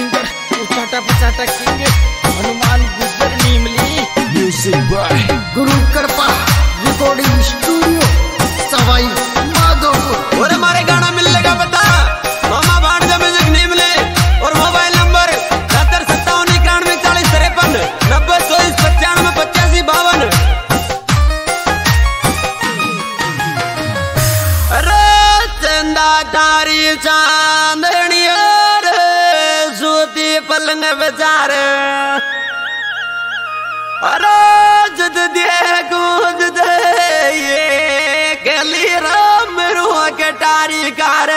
Singer उचाटा पचाटा king Hanuman गुजर नीमली म्यूजिक बाय गुरु कृपा रिकॉर्डिंग स्टूडियो सवाई माधोपुर। और हमारे गाना मिलेगा बता मामा भांजा म्यूजिक नीमले और मोबाइल नंबर 7791405390 2495 85। अरे चंदा तारी चांदनिया पलंग बजार रोजद देर गूंज दे ये गली राम रूह के टारी कार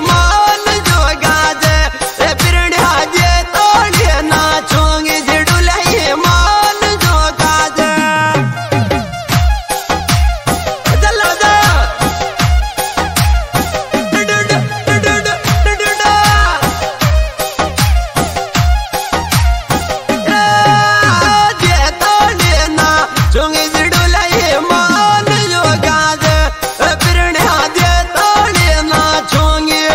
मान जो गाज फिर दे तो लेना छोंगे।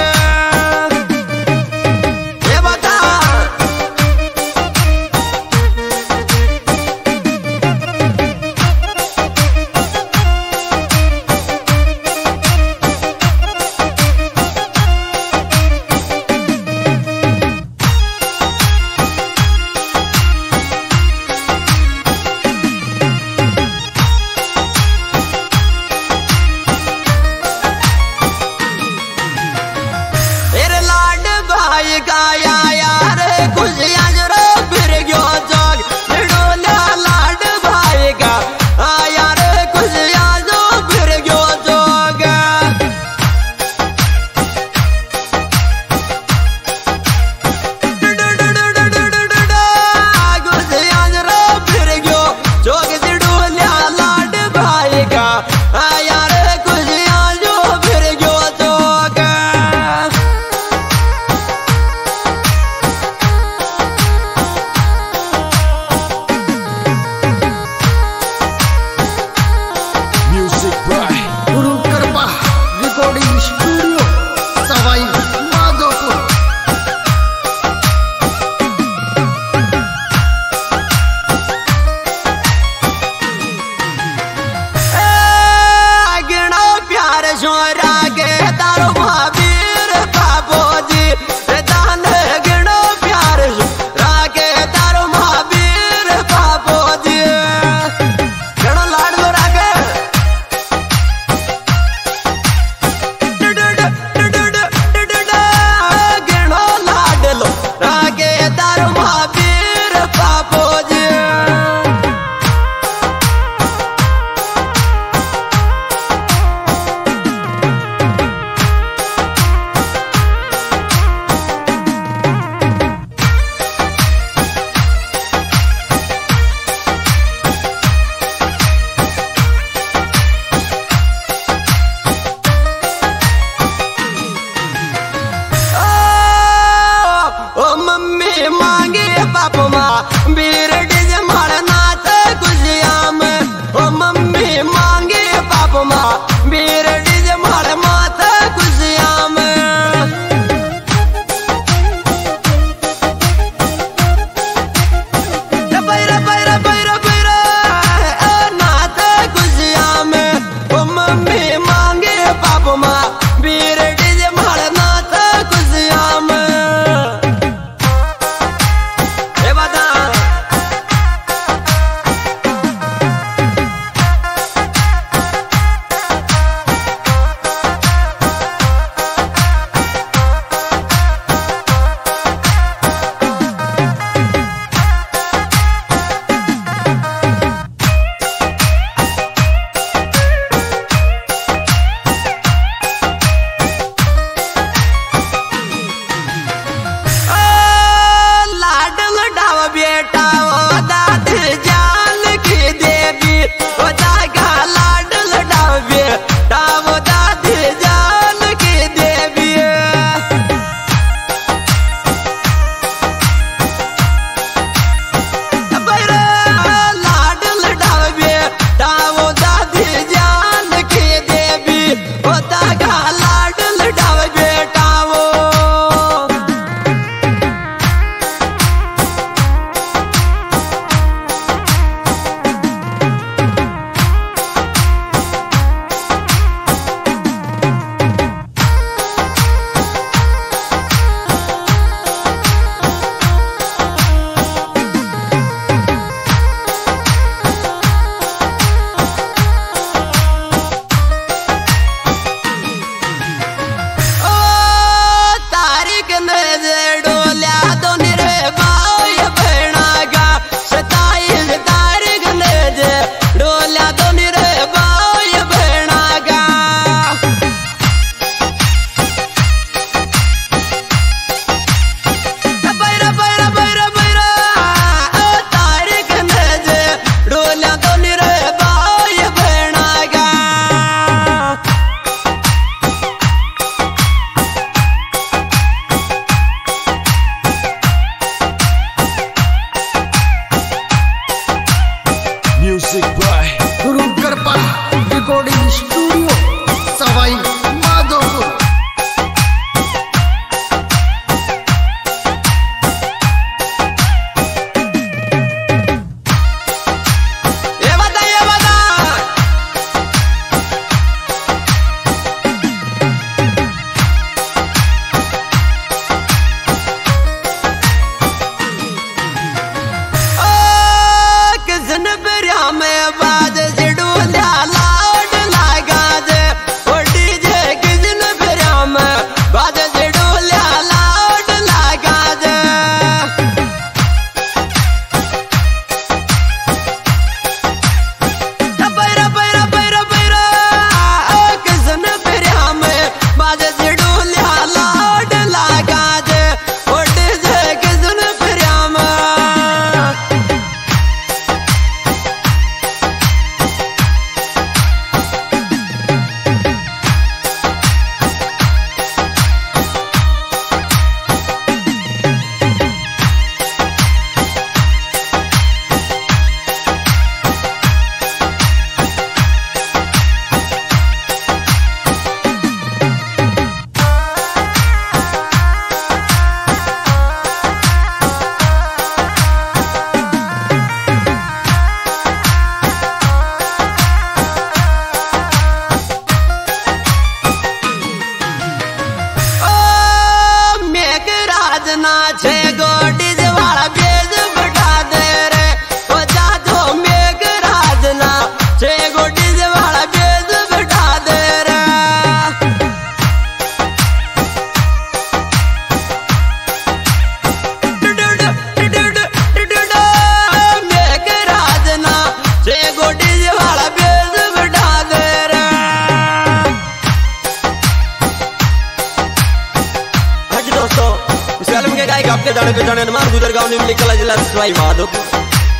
इसमें के गायक आपके दाने पे दाने मान गुजरगांव निम्नलिखित कला जिला रसवाई माधोपुर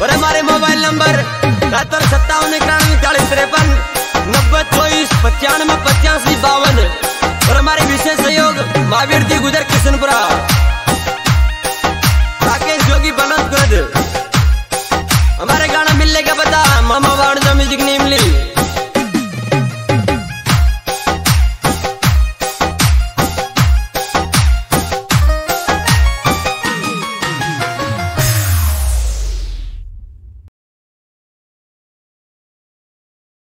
और हमारे मोबाइल नंबर 7791 41 53 90 24 95 85 52 और हमारे विशेष सहयोग महावीर जी गुजर किशनपुरा राकेश जोगी बनत गुरद।